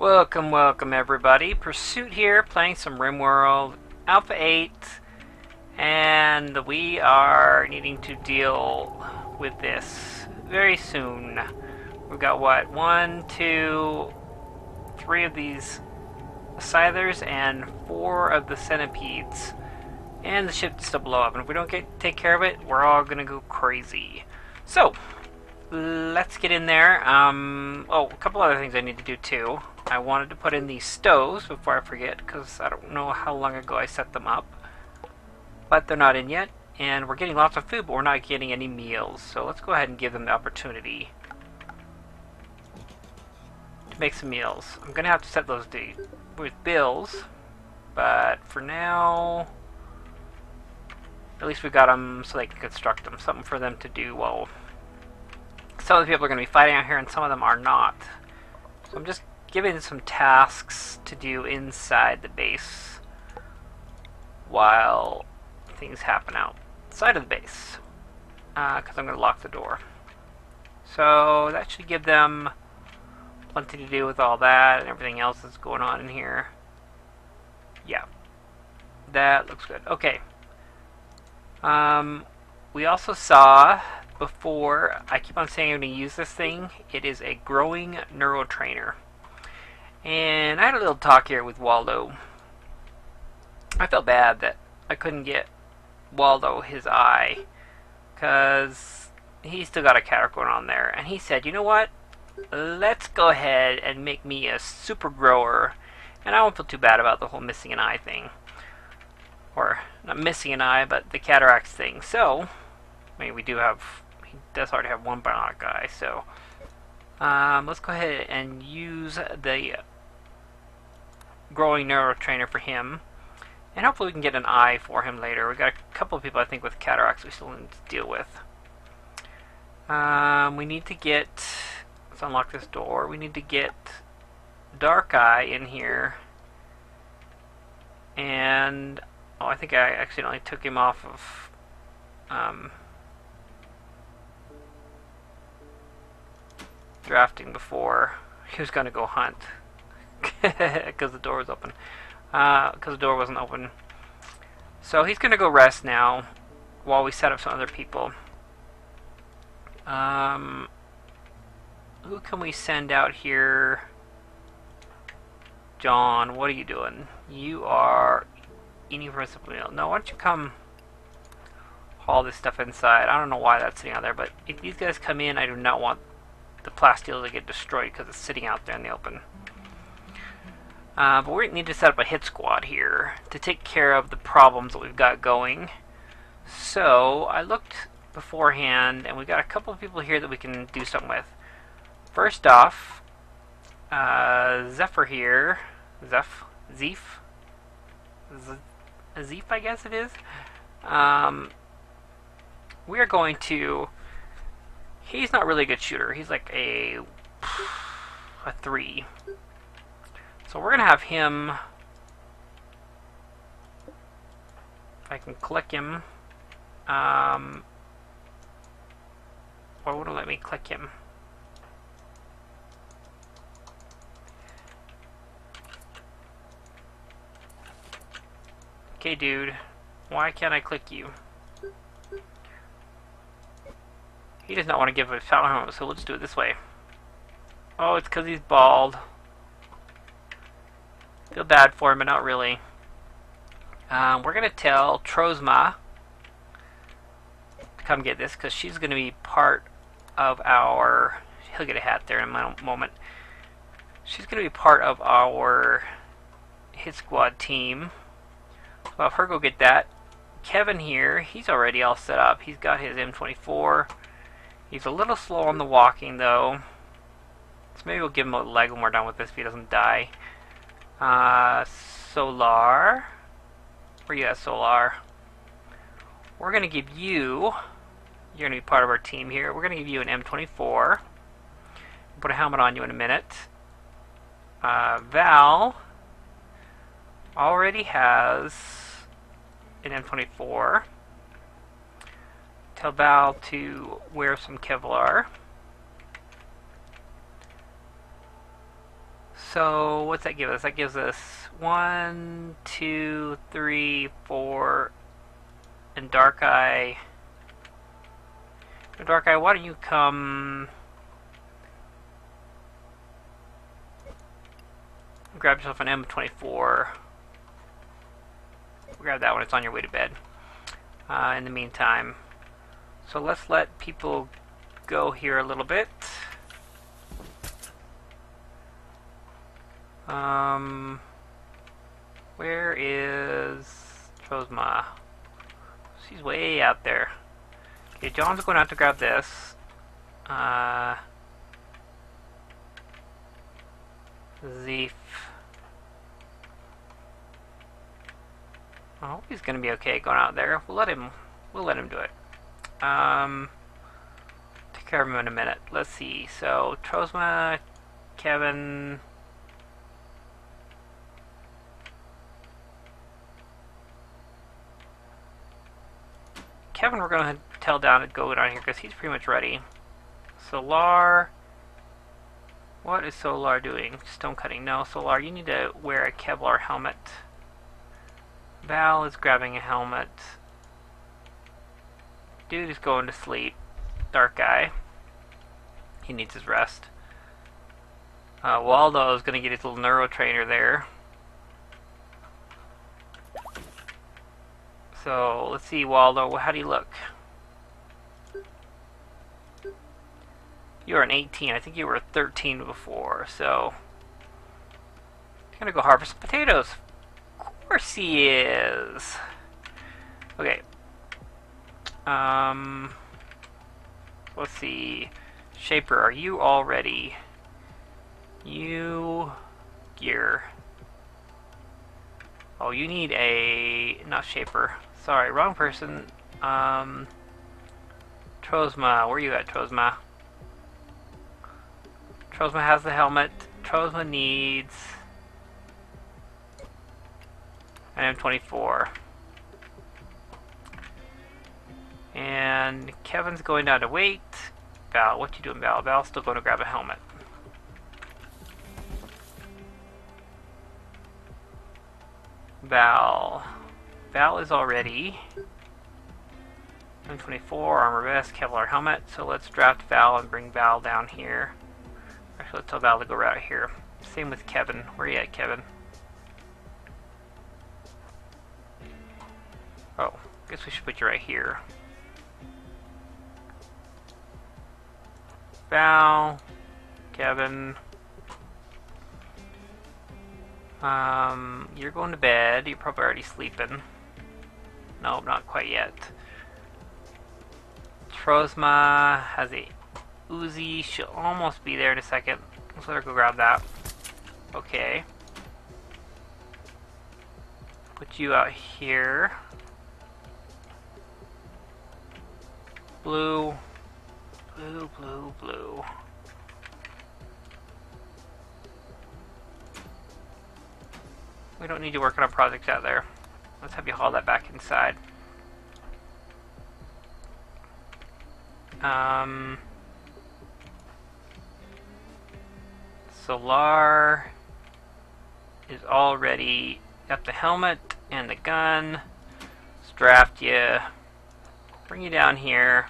Welcome, welcome everybody. Pursuit here, playing some RimWorld Alpha 8, and we are needing to deal with this very soon. We've got what? 1, 2, 3 of these Scythers and 4 of the Centipedes. And the ship needs to blow up, and if we don't take care of it, we're all gonna go crazy. So, let's get in there. A couple other things I need to do too. I wanted to put in these stoves before I forget, because I don't know how long ago I set them up. But they're not in yet, and we're getting lots of food, but we're not getting any meals. So let's go ahead and give them the opportunity to make some meals. I'm gonna have to set those with bills, but for now, at least we got them so they can construct them. Something for them to do while some of the people are going to be fighting out here and some of them are not. So I'm just giving some tasks to do inside the base while things happen outside of the base. Because I'm going to lock the door. So that should give them plenty to do with all that and everything else that's going on in here. Yeah. That looks good. Okay. We also saw before, I keep on saying I'm going to use this thing, it is a growing neurotrainer. And I had a little talk here with Waldo. I felt bad that I couldn't get Waldo his eye, because he's still got a cat going on there. And he said, you know what, let's go ahead and make me a super grower, and I won't feel too bad about the whole missing an eye thing. Or, not missing an eye, but the cataracts thing. So, I mean, he does already have one bionic eye, so. Let's go ahead and use the growing neurotrainer for him. And hopefully we can get an eye for him later. We got a couple of people, I think, with cataracts we still need to deal with. We need to get, let's unlock this door. We need to get Darkeye in here. And oh, I think I accidentally took him off of, drafting before he was going to go hunt, because the door was open, because the door wasn't open. So he's going to go rest now, while we set up some other people. Who can we send out here? John, what are you doing? You are eating for a simple meal. No, why don't you come haul this stuff inside? I don't know why that's sitting out there, but if these guys come in, I do not want the plasteel to get destroyed because it's sitting out there in the open. But we need to set up a hit squad here to take care of the problems that we've got going. So, I looked beforehand, and we got a couple of people here that we can do something with. First off, Zephyr here. Zeef, I guess it is. We are going to, he's not really a good shooter. He's like a 3. So we're going to have him, if I can click him, why wouldn't let me click him? Okay, dude, why can't I click you? He does not want to give a foul helmet, so we'll just do it this way. Oh, it's because he's bald. Feel bad for him, but not really. We're going to tell Trosma to come get this, because she's going to be part of our... He'll get a hat there in a moment. She's going to be part of our hit squad team. Well, her go get that. Kevin here, he's already all set up. He's got his M24. He's a little slow on the walking, though. So maybe we'll give him a leg when we're done with this if he doesn't die. Solar. Where you at, Solar? We're going to give you... You're going to be part of our team here. We're going to give you an M24. We'll put a helmet on you in a minute. Val already has an M24. Tell Val to wear some Kevlar. So what's that give us? That gives us 1, 2, 3, 4, and Darkeye. Darkeye, why don't you come grab yourself an M24. Grab that one, it's on your way to bed. In the meantime, so let's let people go here a little bit. Where is Trosma? She's way out there. Okay, John's going out to grab this. Zeef. I hope he's gonna be okay going out there. We'll let him do it. Take care of him in a minute. Let's see. So Trosma, Kevin, we're gonna tell down to go down here because he's pretty much ready. Solar, what is Solar doing? Stone cutting? No, Solar, you need to wear a Kevlar helmet. Val is grabbing a helmet. Dude is going to sleep. Darkeye, he needs his rest. Waldo is going to get his little Neurotrainer there. So let's see, Waldo, how do you look? You're an 18. I think you were a 13 before. So I'm gonna go harvest some potatoes. Of course he is. Okay. Let's see. Shaper, are you all ready? You gear. Oh, you need a not Shaper. Sorry, wrong person. Trosma, where you at, Trosma? Trosma has the helmet. Trosma needs an M24. And Kevin's going down to wait. Val, what you doing, Val? Val's still going to grab a helmet. Val. Val is already M24, armor vest, Kevlar helmet. So let's draft Val and bring Val down here. Actually, let's tell Val to go right here. Same with Kevin. Where you at, Kevin? Oh, I guess we should put you right here. Val, Kevin, you're going to bed. You're probably already sleeping. No, not quite yet. Trosma has a Uzi. She'll almost be there in a second. Let's let her go grab that. Okay. Put you out here. Blue, blue, blue, blue. We don't need to work on our projects out there. Let's have you haul that back inside. Solar is already got the helmet and the gun. Let's draft you. Bring you down here.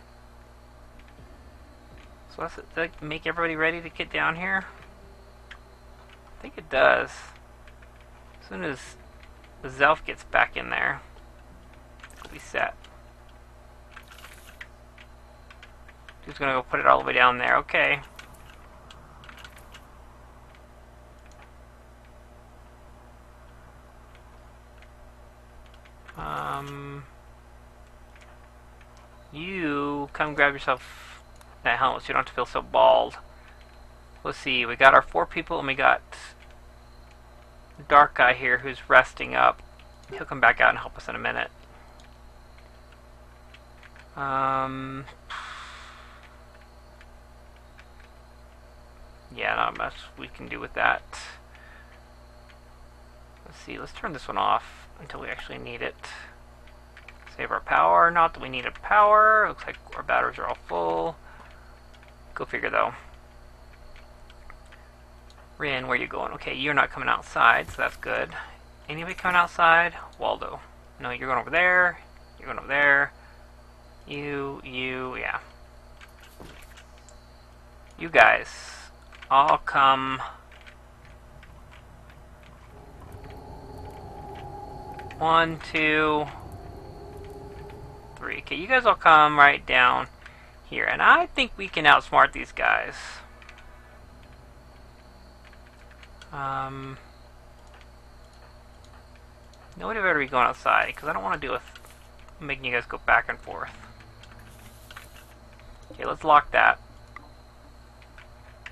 So does that make everybody ready to get down here? I think it does. As soon as Zelf gets back in there, we'll be set. He's gonna go put it all the way down there. Okay. You come grab yourself that helmet so you don't have to feel so bald. Let's see. We got our 4 people, and we got Darkeye here who's resting up. He'll come back out and help us in a minute. Yeah, not much we can do with that. Let's see, let's turn this one off until we actually need it. Save our power. Not that we needed power. Looks like our batteries are all full. Go figure though. Rin, where are you going? Okay, you're not coming outside, so that's good. Anybody coming outside? Waldo. No, you're going over there. You're going over there. You, yeah. You guys all come. One, two, three. Okay, you guys all come right down here. And I think we can outsmart these guys. Nobody better be going outside, because I don't want to deal with making you guys go back and forth. Okay, let's lock that.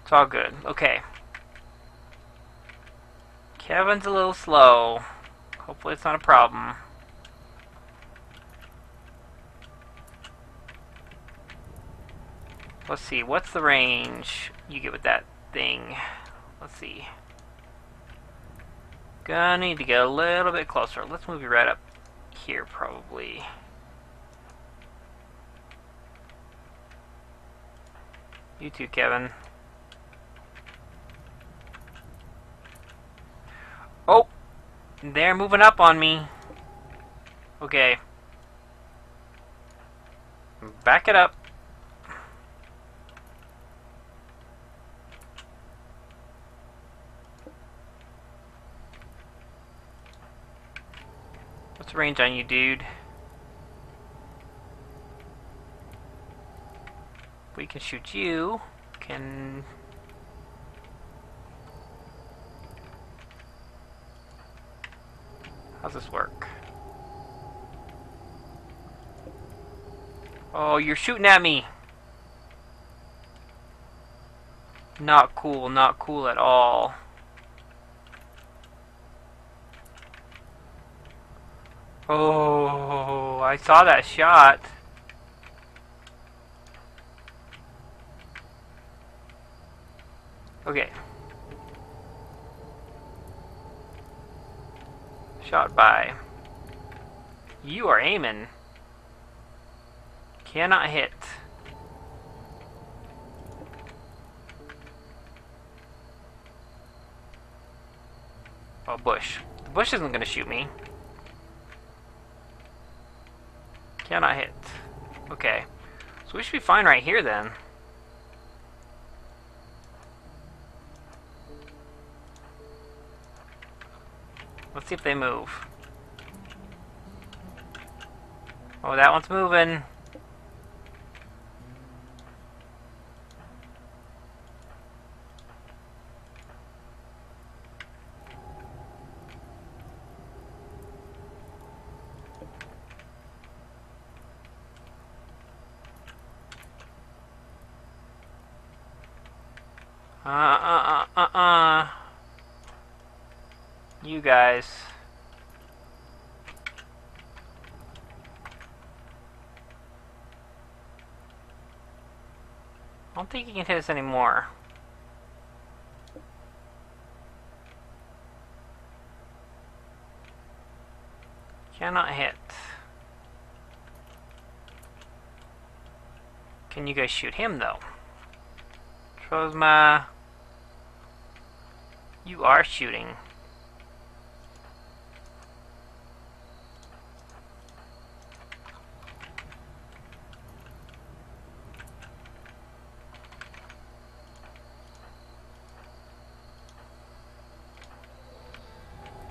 It's all good. Okay. Kevin's a little slow. Hopefully it's not a problem. Let's see, what's the range you get with that thing? Let's see. Gonna need to get a little bit closer. Let's move you right up here, probably. You too, Kevin. Oh! They're moving up on me. Okay. Back it up. What's the range on you, dude? We can shoot you. Can... How's this work? Oh, you're shooting at me! Not cool, not cool at all. Oh, I saw that shot. Okay. Shot by. You are aiming. Cannot hit. Oh, bush. The bush isn't gonna shoot me. Cannot hit. Okay. So we should be fine right here then. Let's see if they move. Oh, that one's moving. You guys. I don't think you can hit us anymore. Cannot hit. Can you guys shoot him though? Trosma. You are shooting.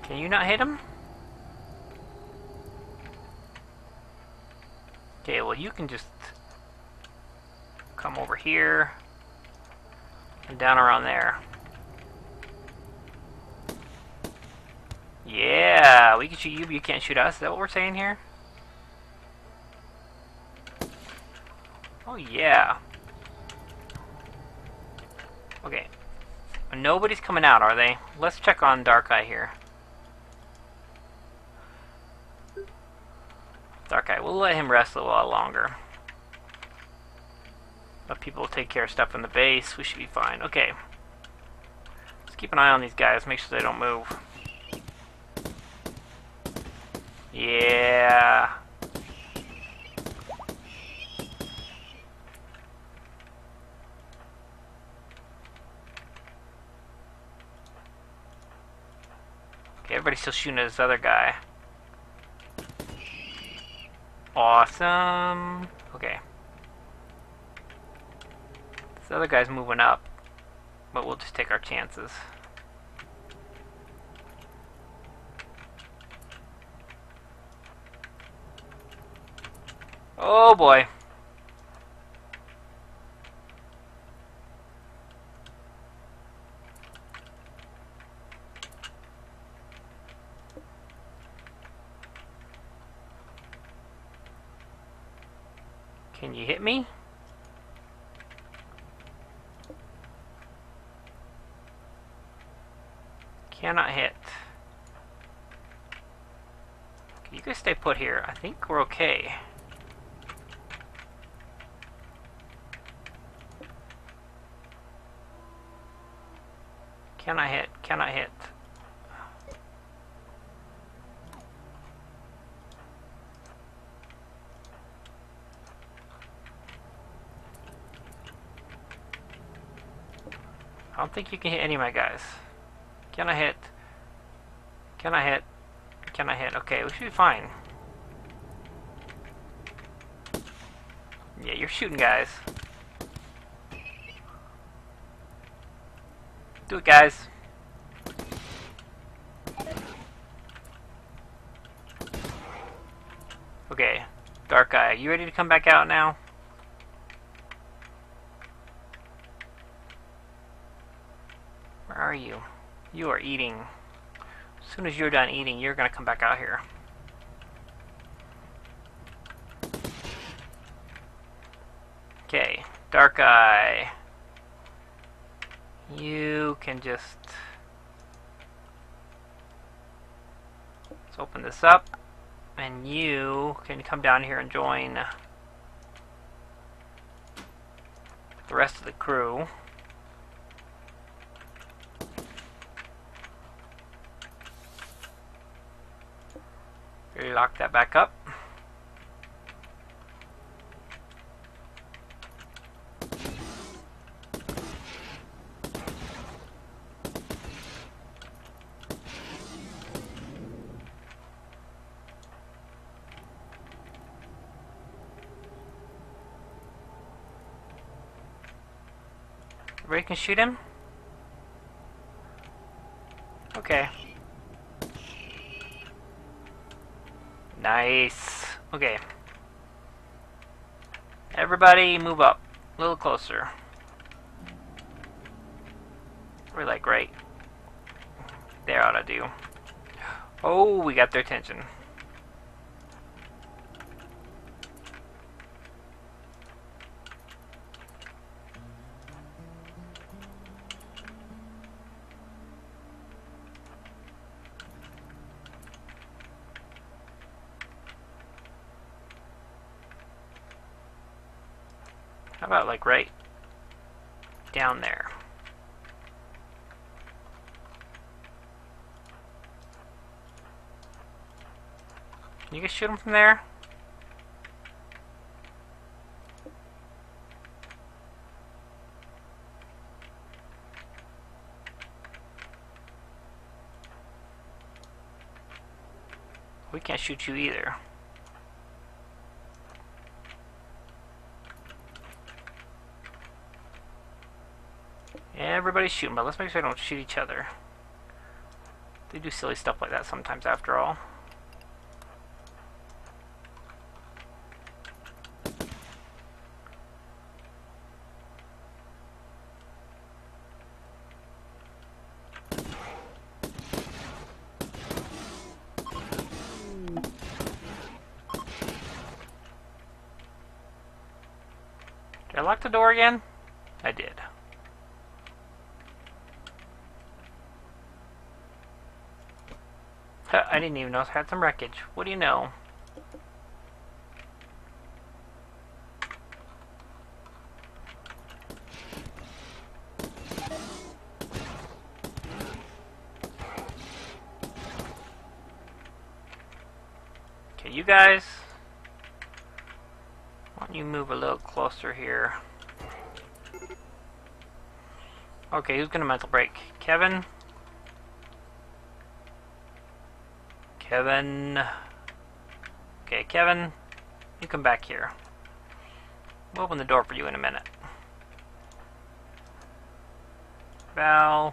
Can you not hit him? Okay, well you can just come over here and down around there. Yeah, we can shoot you, but you can't shoot us. Is that what we're saying here? Oh yeah. Okay. Nobody's coming out, are they? Let's check on Darkeye here. Darkeye, we'll let him rest a little while longer. Let people take care of stuff in the base. We should be fine. Okay. Let's keep an eye on these guys. Make sure they don't move. Yeah. Okay, everybody's still shooting at this other guy. Awesome. Okay. This other guy's moving up, but we'll just take our chances. Oh boy. Can you hit me? Cannot hit. You guys stay put here. I think we're okay. Can I hit? Can I hit? I don't think you can hit any of my guys. Can I hit? Can I hit? Can I hit? Okay, we should be fine. Yeah, you're shooting guys. Do it, guys. Okay, Darkeye, you ready to come back out now? Where are you? You are eating. As soon as you're done eating, you're gonna come back out here. Okay, Darkeye. You can just... let's open this up, and you can come down here and join the rest of the crew. Lock that back up. Everybody can shoot him? Okay. Nice. Okay. Everybody move up. A little closer. We're like right. There ought to do. Oh, we got their attention. How about like right down there? Can you guys shoot him from there? We can't shoot you either. Everybody's shooting, but let's make sure they don't shoot each other. They do silly stuff like that sometimes, after all. Did I lock the door again? I did. I didn't even know I had some wreckage. What do you know? Okay, you guys. Why don't you move a little closer here? Okay, who's gonna mental break? Kevin? Kevin. Okay, Kevin, you come back here. We'll open the door for you in a minute. Val.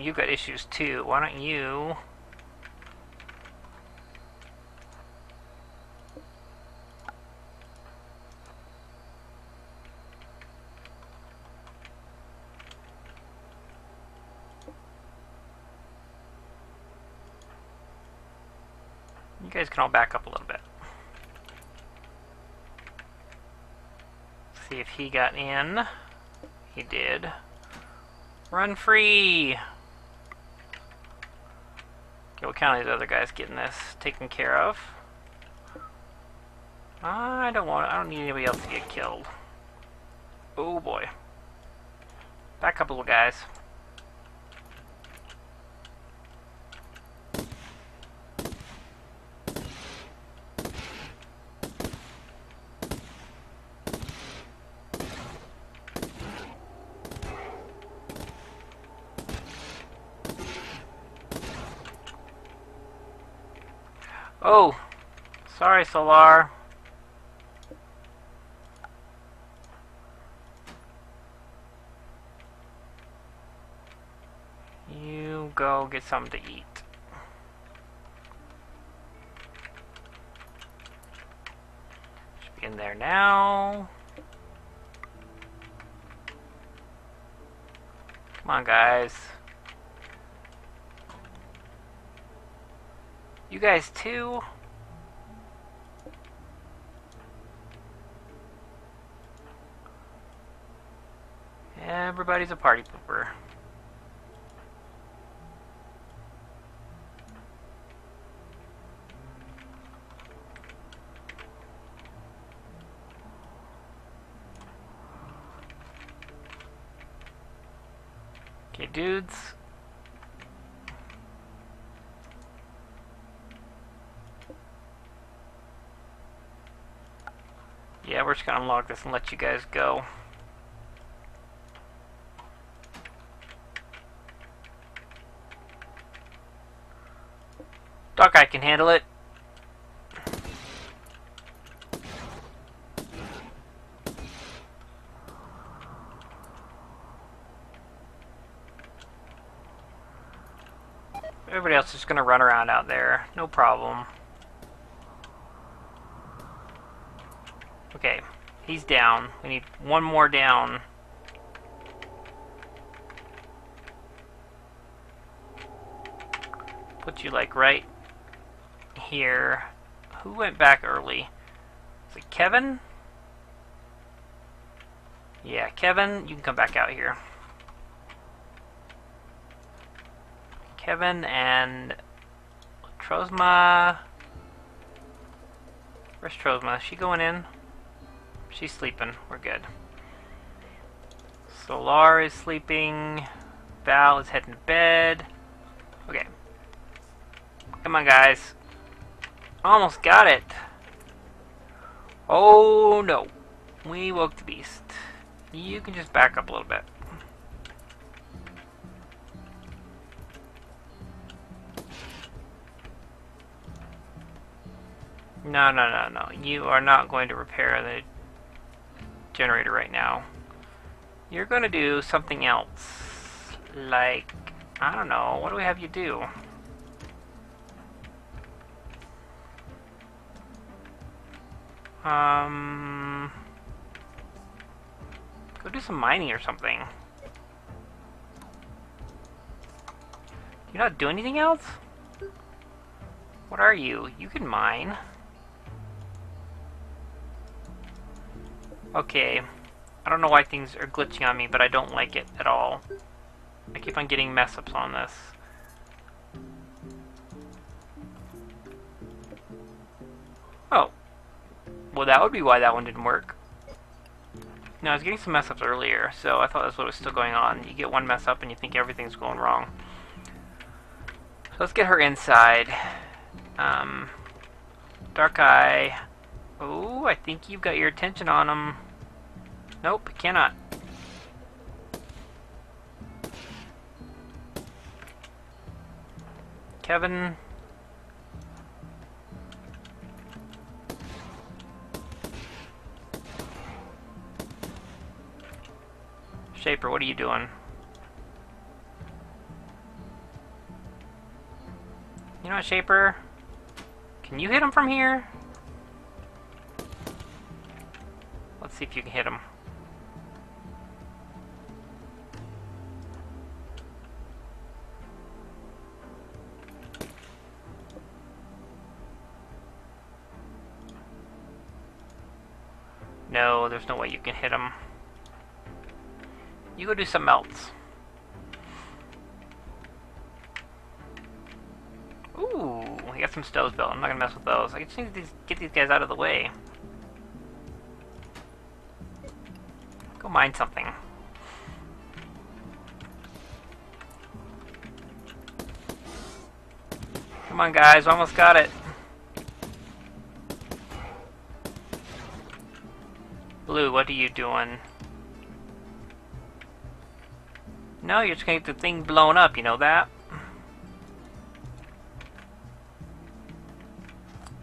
You've got issues too. Why don't you guys can all back up a little bit. See if he got in. He did. Run free! Okay, we'll count these other guys getting this taken care of. I don't need anybody else to get killed. Oh boy. Back up, little guys. Oh, sorry, Solar. You go get something to eat. Should be in there now. Come on, guys. You guys too? Everybody's a party pooper. Okay, dudes. Yeah, we're just gonna unlock this and let you guys go. Darkeye can handle it. Everybody else is just gonna run around out there, no problem. Okay, he's down. We need one more down. Put you like right here. Who went back early? Is it Kevin? Yeah, Kevin, you can come back out here. Kevin and Trosma. Where's Trosma? Is she going in? She's sleeping. We're good. Solar is sleeping. Val is heading to bed. Okay. Come on, guys. Almost got it. Oh, no. We woke the beast. You can just back up a little bit. No, no, no, no. You are not going to repair the generator right now. You're going to do something else. Like, I don't know. What do we have you do? Go do some mining or something. You not do anything else? What are you? You can mine. Okay. I don't know why things are glitching on me, but I don't like it at all. I keep on getting mess-ups on this. Oh. Well, that would be why that one didn't work. No, I was getting some mess-ups earlier, so I thought that's what was still going on. You get one mess-up and you think everything's going wrong. So let's get her inside. Darkeye. Oh, I think you've got your attention on him. Nope, cannot. Kevin. Shaper, what are you doing? You know what, Shaper? Can you hit him from here? Let's see if you can hit him. No, there's no way you can hit him. You go do something else. Ooh, I got some stoves built. I'm not gonna mess with those. I just need to get these guys out of the way. Go mine something. Come on, guys. We almost got it. Blue, what are you doing? No, you're just gonna get the thing blown up, you know that?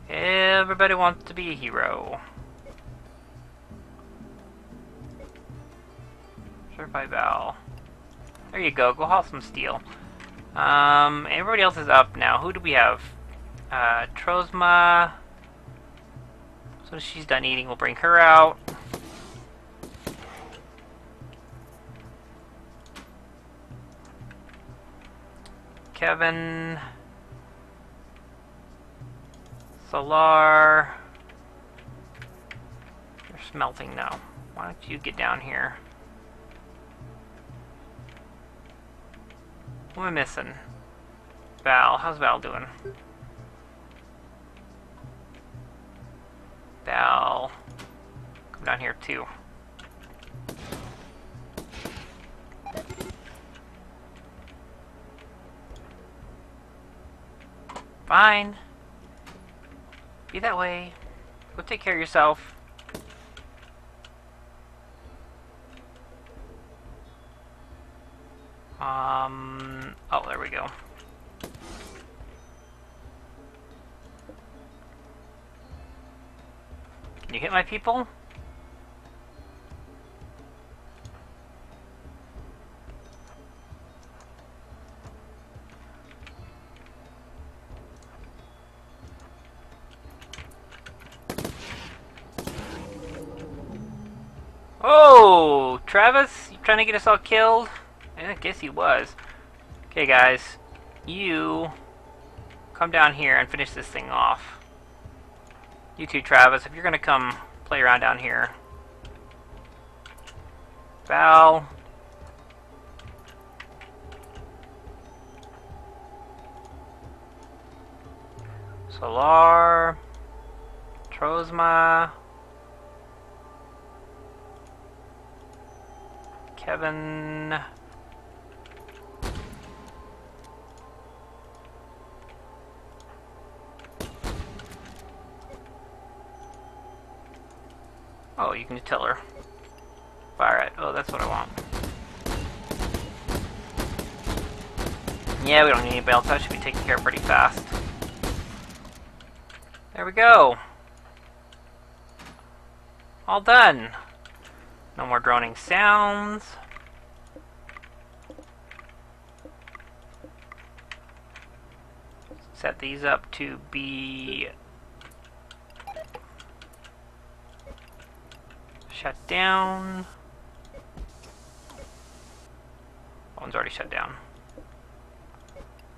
Everybody wants to be a hero. Certified Val. There you go, go haul some steel. Everybody else is up now. Who do we have? Trosma. So she's done eating, we'll bring her out. Kevin, Solar, they're smelting now. Why don't you get down here? Who am I missing? Val, how's Val doing? Val, come down here too. Fine. Be that way. Go take care of yourself. Oh, there we go. Can you hit my people? Oh, Travis, you trying to get us all killed? I guess he was. Okay, guys, you come down here and finish this thing off. You too, Travis, if you're gonna come play around down here. Val. Solar. Trosma. Kevin. Oh, you can tell her. Fire it. Oh, that's what I want. Yeah, we don't need anybody else. That should be taken care of pretty fast. There we go. All done. No more droning sounds. Set these up to be shut down. That one's already shut down.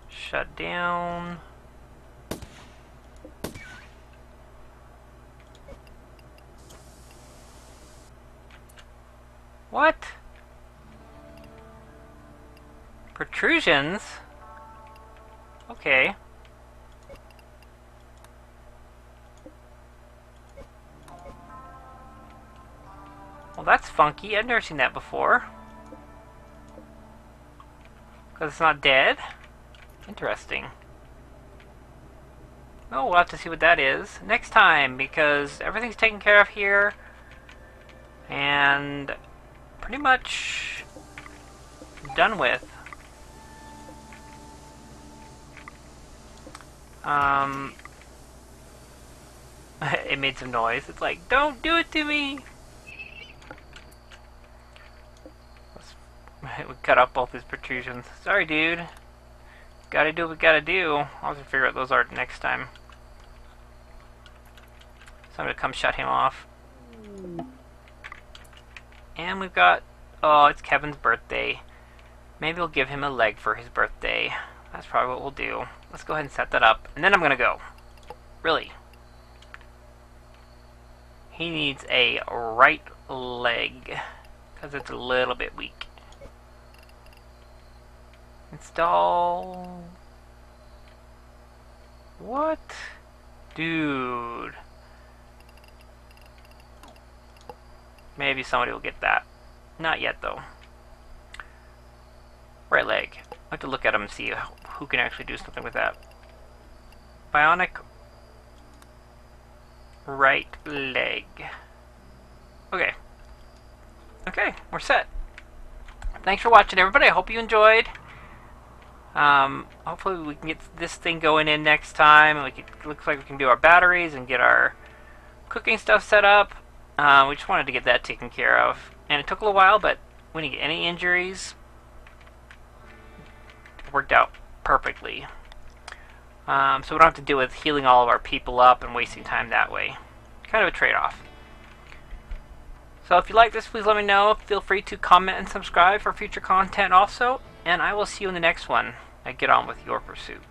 Shut down. What? Protrusions? Okay. Well, that's funky. I've never seen that before. Because it's not dead? Interesting. Oh, we'll have to see what that is next time, because everything's taken care of here. And pretty much done with. It made some noise. It's like, don't do it to me! We cut off both his protrusions. Sorry, dude. Gotta do what we gotta do. I'll have to figure out those are next time. So I'm gonna come shut him off. And we've got... oh, it's Kevin's birthday. Maybe we'll give him a leg for his birthday. That's probably what we'll do. Let's go ahead and set that up. And then I'm gonna go. Really. He needs a right leg. Because it's a little bit weak. Install... what? Dude. Maybe somebody will get that. Not yet, though. Right leg. I'll have to look at him and see who can actually do something with that. Bionic... right leg. Okay. Okay, we're set. Thanks for watching, everybody. I hope you enjoyed. Hopefully we can get this thing going in next time. Like, it looks like we can do our batteries and get our cooking stuff set up. We just wanted to get that taken care of. And it took a little while, but we didn't get any injuries. It worked out perfectly. So we don't have to deal with healing all of our people up and wasting time that way. Kind of a trade-off. So if you like this, please let me know. Feel free to comment and subscribe for future content also. And I will see you in the next one. Now get on with your pursuit.